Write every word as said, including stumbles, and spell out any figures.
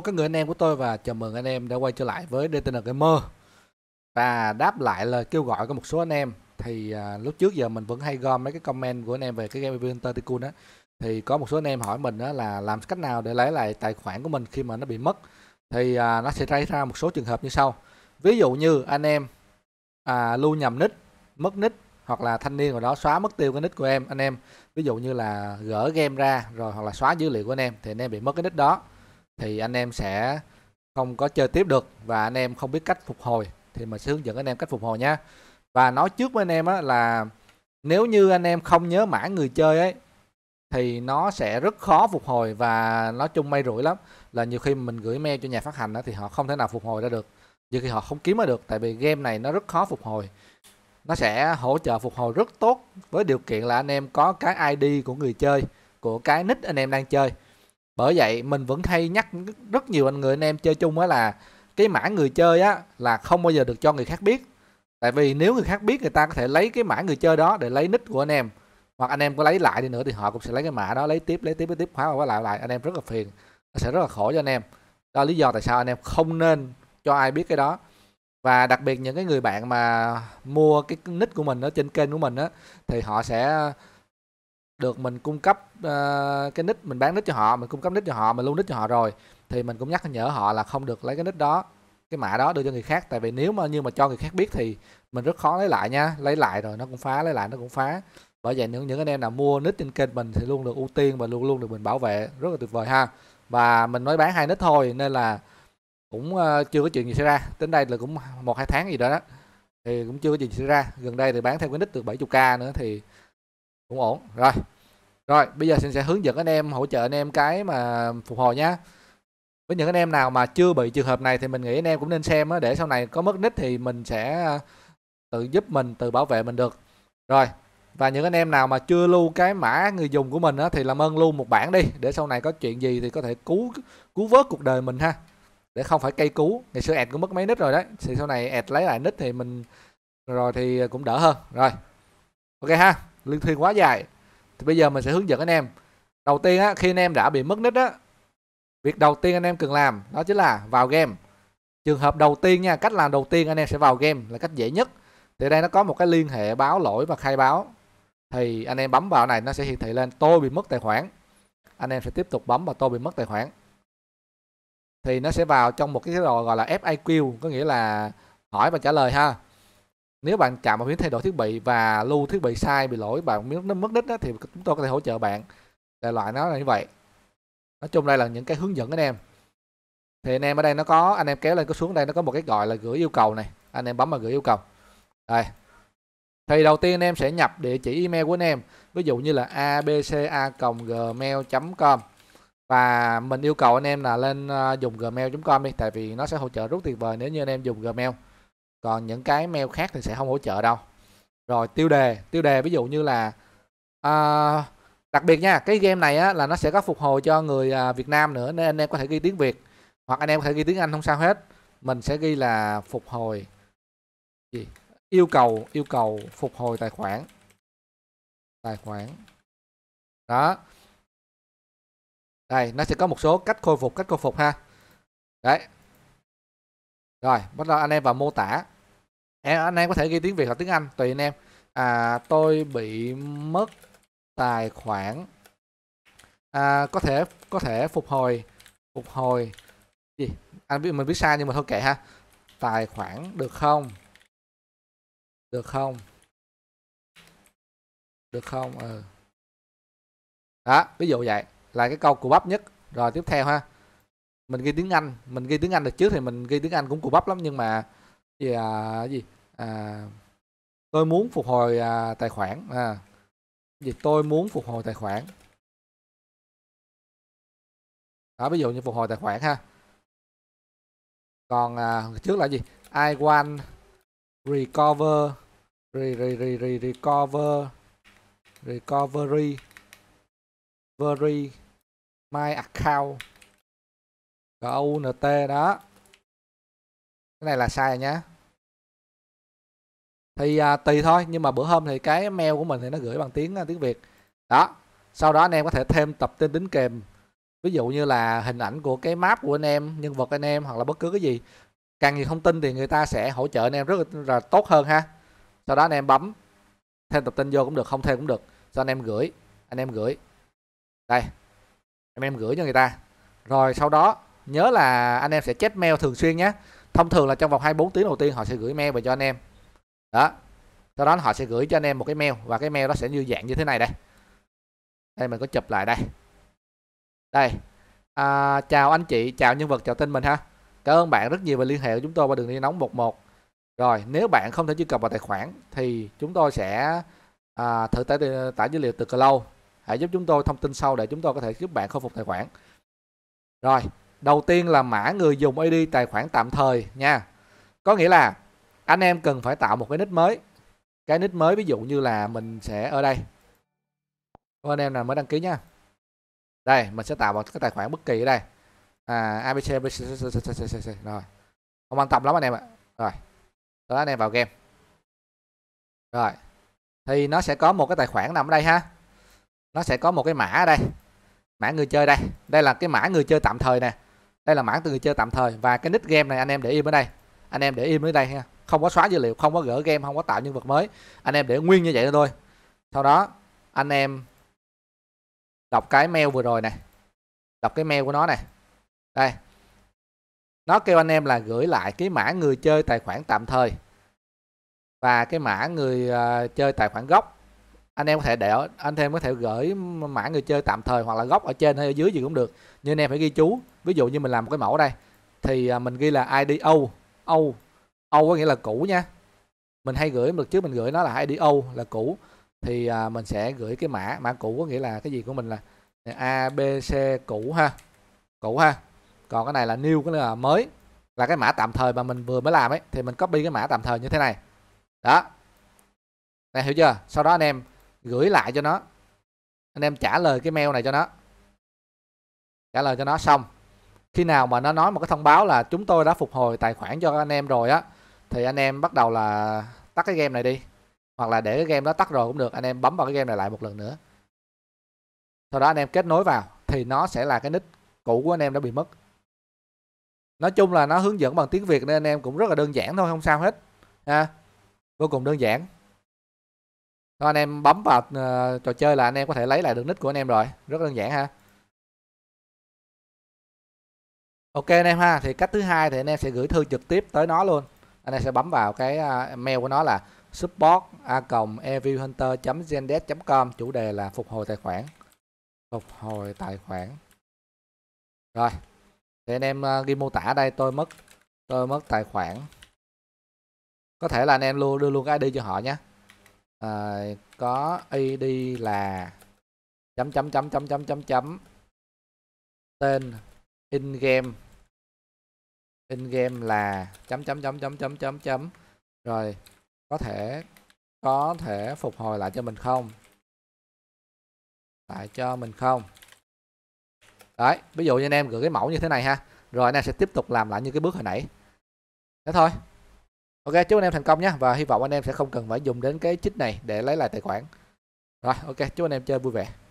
Hello các người anh em của tôi và chào mừng anh em đã quay trở lại với đê tê en Gamer. Và đáp lại lời kêu gọi của một số anh em. Thì à, lúc trước giờ mình vẫn hay gom mấy cái comment của anh em về cái game Evil Hunter Tycoon á. Thì có một số anh em hỏi mình đó là làm cách nào để lấy lại tài khoản của mình khi mà nó bị mất. Thì à, nó sẽ ra ra một số trường hợp như sau. Ví dụ như anh em à, lưu nhầm nick, mất nick, hoặc là thanh niên rồi đó xóa mất tiêu cái nick của em anh em. Ví dụ như là gỡ game ra rồi hoặc là xóa dữ liệu của anh em thì anh em bị mất cái nick đó. Thì anh em sẽ không có chơi tiếp được và anh em không biết cách phục hồi. Thì mình sẽ hướng dẫn anh em cách phục hồi nha. Và nói trước với anh em á, là nếu như anh em không nhớ mã người chơi ấy thì nó sẽ rất khó phục hồi. Và nói chung may rủi lắm, là nhiều khi mình gửi mail cho nhà phát hành á, thì họ không thể nào phục hồi ra được. Nhiều khi họ không kiếm ra được, tại vì game này nó rất khó phục hồi. Nó sẽ hỗ trợ phục hồi rất tốt với điều kiện là anh em có cái i đê của người chơi, của cái nick anh em đang chơi. Bởi vậy mình vẫn hay nhắc rất nhiều anh người anh em chơi chung á là cái mã người chơi á là không bao giờ được cho người khác biết. Tại vì nếu người khác biết, người ta có thể lấy cái mã người chơi đó để lấy nick của anh em. Hoặc anh em có lấy lại đi nữa thì họ cũng sẽ lấy cái mã đó, lấy tiếp, lấy tiếp, lấy tiếp, khóa qua lại lại. Anh em rất là phiền, nó sẽ rất là khổ cho anh em. Đó là lý do tại sao anh em không nên cho ai biết cái đó. Và đặc biệt những cái người bạn mà mua cái nick của mình ở trên kênh của mình á, thì họ sẽ được mình cung cấp uh, cái nick, mình bán nick cho họ, mình cung cấp nick cho họ, mình lưu nick cho họ rồi. Thì mình cũng nhắc nhở họ là không được lấy cái nick đó, cái mã đó đưa cho người khác. Tại vì nếu mà như mà cho người khác biết thì mình rất khó lấy lại nha. Lấy lại rồi nó cũng phá, lấy lại nó cũng phá. Bởi vậy những, những anh em nào mua nick trên kênh mình thì luôn được ưu tiên và luôn luôn được mình bảo vệ. Rất là tuyệt vời ha. Và mình nói bán hai nick thôi nên là cũng uh, chưa có chuyện gì xảy ra. Đến đây là cũng một hai tháng gì đó, đó thì cũng chưa có chuyện gì xảy ra. Gần đây thì bán theo cái nick được bảy mươi k nữa thì cũng ổn rồi. Rồi bây giờ mình sẽ hướng dẫn anh em, hỗ trợ anh em cái mà phục hồi nhá. Với những anh em nào mà chưa bị trường hợp này thì mình nghĩ anh em cũng nên xem để sau này có mất nick thì mình sẽ tự giúp mình, tự bảo vệ mình được. Rồi, và những anh em nào mà chưa lưu cái mã người dùng của mình thì làm ơn lưu một bảng đi, để sau này có chuyện gì thì có thể cứu cứu vớt cuộc đời mình ha. Để không phải cây cứu. Ngày xưa ad cũng mất mấy nick rồi đấy, thì sau này ad lấy lại nick thì mình rồi thì cũng đỡ hơn. Rồi, ok ha, liên thuyên quá dài. Thì bây giờ mình sẽ hướng dẫn anh em. Đầu tiên á, khi anh em đã bị mất nick á, việc đầu tiên anh em cần làm đó chính là vào game. Trường hợp đầu tiên nha, cách làm đầu tiên anh em sẽ vào game là cách dễ nhất. Thì đây nó có một cái liên hệ báo lỗi và khai báo. Thì anh em bấm vào này nó sẽ hiển thị lên tôi bị mất tài khoản. Anh em sẽ tiếp tục bấm vào tôi bị mất tài khoản. Thì nó sẽ vào trong một cái đồ gọi là ép a quy, có nghĩa là hỏi và trả lời ha. Nếu bạn chạm vào miếng thay đổi thiết bị và lưu thiết bị sai, bị lỗi, bạn miếng nó mất đích đó, thì chúng tôi có thể hỗ trợ bạn. Đại loại nó là như vậy. Nói chung đây là những cái hướng dẫn anh em. Thì anh em ở đây nó có, anh em kéo lên có xuống đây nó có một cái gọi là gửi yêu cầu này. Anh em bấm vào gửi yêu cầu. Đây. Thì đầu tiên anh em sẽ nhập địa chỉ email của anh em. Ví dụ như là a b c a gmail chấm com. Và mình yêu cầu anh em là lên dùng gmail chấm com đi. Tại vì nó sẽ hỗ trợ rất tuyệt vời nếu như anh em dùng Gmail. Còn những cái mail khác thì sẽ không hỗ trợ đâu. Rồi tiêu đề, tiêu đề ví dụ như là uh, đặc biệt nha, cái game này á, là nó sẽ có phục hồi cho người uh, Việt Nam nữa, nên anh em có thể ghi tiếng Việt hoặc anh em có thể ghi tiếng Anh không sao hết. Mình sẽ ghi là phục hồi gì? Yêu cầu, yêu cầu phục hồi tài khoản. Tài khoản. Đó. Đây, nó sẽ có một số cách khôi phục, cách khôi phục ha. Đấy. Rồi, bắt đầu anh em vào mô tả. Anh em có thể ghi tiếng Việt hoặc tiếng Anh, tùy anh em. À, tôi bị mất tài khoản. À, có thể có thể phục hồi phục hồi gì? Anh biết mình biết sai nhưng mà thôi kệ ha. Tài khoản được không? Được không? Được không? Ừ. Đó, ví dụ vậy là cái câu cụ bắp nhất. Rồi tiếp theo ha. Mình ghi tiếng Anh, mình ghi tiếng Anh được trước thì mình ghi tiếng Anh cũng cù bắp lắm nhưng mà gì à, gì à, tôi muốn phục hồi à, tài khoản à, gì tôi muốn phục hồi tài khoản đó, ví dụ như phục hồi tài khoản ha. Còn à, trước là gì I want recover re, re, re, re, recover recovery recovery my account G U N T đó. Cái này là sai rồi nhá. Thì à, tùy thôi. Nhưng mà bữa hôm thì cái mail của mình thì nó gửi bằng tiếng tiếng Việt. Đó. Sau đó anh em có thể thêm tập tên đính kèm Ví dụ như là hình ảnh của cái map của anh em, nhân vật anh em hoặc là bất cứ cái gì. Càng nhiều thông tin thì người ta sẽ hỗ trợ anh em rất là tốt hơn ha. Sau đó anh em bấm thêm tập tin vô cũng được, không thêm cũng được. Sau anh em gửi, anh em gửi. Đây, anh em gửi cho người ta. Rồi sau đó nhớ là anh em sẽ check mail thường xuyên nhé. Thông thường là trong vòng hai mươi bốn tiếng đầu tiên họ sẽ gửi mail về cho anh em. Đó. Sau đó họ sẽ gửi cho anh em một cái mail. Và cái mail đó sẽ như dạng như thế này đây. Đây mình có chụp lại đây. Đây à, chào anh chị, chào nhân vật, chào tên mình ha. Cảm ơn bạn rất nhiều về liên hệ của chúng tôi qua đường dây nóng một một. Rồi nếu bạn không thể truy cập vào tài khoản thì chúng tôi sẽ à, thử tải, tải dữ liệu từ cloud. Hãy giúp chúng tôi thông tin sau để chúng tôi có thể giúp bạn khôi phục tài khoản. Rồi đầu tiên là mã người dùng i đê tài khoản tạm thời nha. Có nghĩa là anh em cần phải tạo một cái nick mới. Cái nick mới ví dụ như là mình sẽ ở đây. Có anh em nào mới đăng ký nha. Đây mình sẽ tạo một cái tài khoản bất kỳ ở đây. À, abc rồi không quan tâm lắm anh em ạ. Rồi đó anh em vào game. Rồi thì nó sẽ có một cái tài khoản nằm ở đây ha. Nó sẽ có một cái mã ở đây. Mã người chơi đây. Đây là cái mã người chơi tạm thời nè. Đây là mã từ người chơi tạm thời. Và cái nick game này anh em để im ở đây. Anh em để im ở đây ha. Không có xóa dữ liệu, không có gỡ game, không có tạo nhân vật mới. Anh em để nguyên như vậy thôi. Sau đó anh em đọc cái mail vừa rồi này. Đọc cái mail của nó này. Đây. Nó kêu anh em là gửi lại cái mã người chơi tài khoản tạm thời. Và cái mã người chơi tài khoản gốc. Anh em có thể để anh em có thể gửi mã người chơi tạm thời hoặc là gốc ở trên hay ở dưới gì cũng được. Nhưng anh em phải ghi chú. Ví dụ như mình làm một cái mẫu đây thì mình ghi là i đê O. O O có nghĩa là cũ nha. Mình hay gửi được chứ mình gửi nó là i đê O là cũ. Thì mình sẽ gửi cái mã mã cũ có nghĩa là cái gì của mình là a bê xê cũ ha. Cũ ha. Còn cái này là new, cái này là mới. Là cái mã tạm thời mà mình vừa mới làm ấy thì mình copy cái mã tạm thời như thế này. Đó. Này hiểu chưa? Sau đó anh em gửi lại cho nó. Anh em trả lời cái mail này cho nó. Trả lời cho nó xong. Khi nào mà nó nói một cái thông báo là chúng tôi đã phục hồi tài khoản cho anh em rồi á, thì anh em bắt đầu là tắt cái game này đi. Hoặc là để cái game đó tắt rồi cũng được. Anh em bấm vào cái game này lại một lần nữa. Sau đó anh em kết nối vào. Thì nó sẽ là cái nick cũ của anh em đã bị mất. Nói chung là nó hướng dẫn bằng tiếng Việt nên anh em cũng rất là đơn giản thôi. Không sao hết ha. Vô cùng đơn giản. Đó, anh em bấm vào uh, trò chơi là anh em có thể lấy lại được nick của anh em rồi. Rất đơn giản ha. Ok anh em ha. Thì cách thứ hai thì anh em sẽ gửi thư trực tiếp tới nó luôn. Anh em sẽ bấm vào cái uh, mail của nó là support at evilhunter chấm zendesk chấm com. Chủ đề là phục hồi tài khoản. Phục hồi tài khoản. Rồi. Thì anh em uh, ghi mô tả ở đây. Tôi mất tôi mất tài khoản. Có thể là anh em luôn đưa luôn cái i đê cho họ nhé. À, có i đê là chấm chấm chấm chấm chấm chấm chấm tên in game in game là chấm chấm chấm chấm chấm chấm chấm rồi có thể có thể phục hồi lại cho mình không lại cho mình không đấy. Ví dụ như anh em gửi cái mẫu như thế này ha. Rồi anh em sẽ tiếp tục làm lại như cái bước hồi nãy thế thôi. Ok, chúc anh em thành công nhé. Và hy vọng anh em sẽ không cần phải dùng đến cái cheat này để lấy lại tài khoản. Rồi, ok, chúc anh em chơi vui vẻ.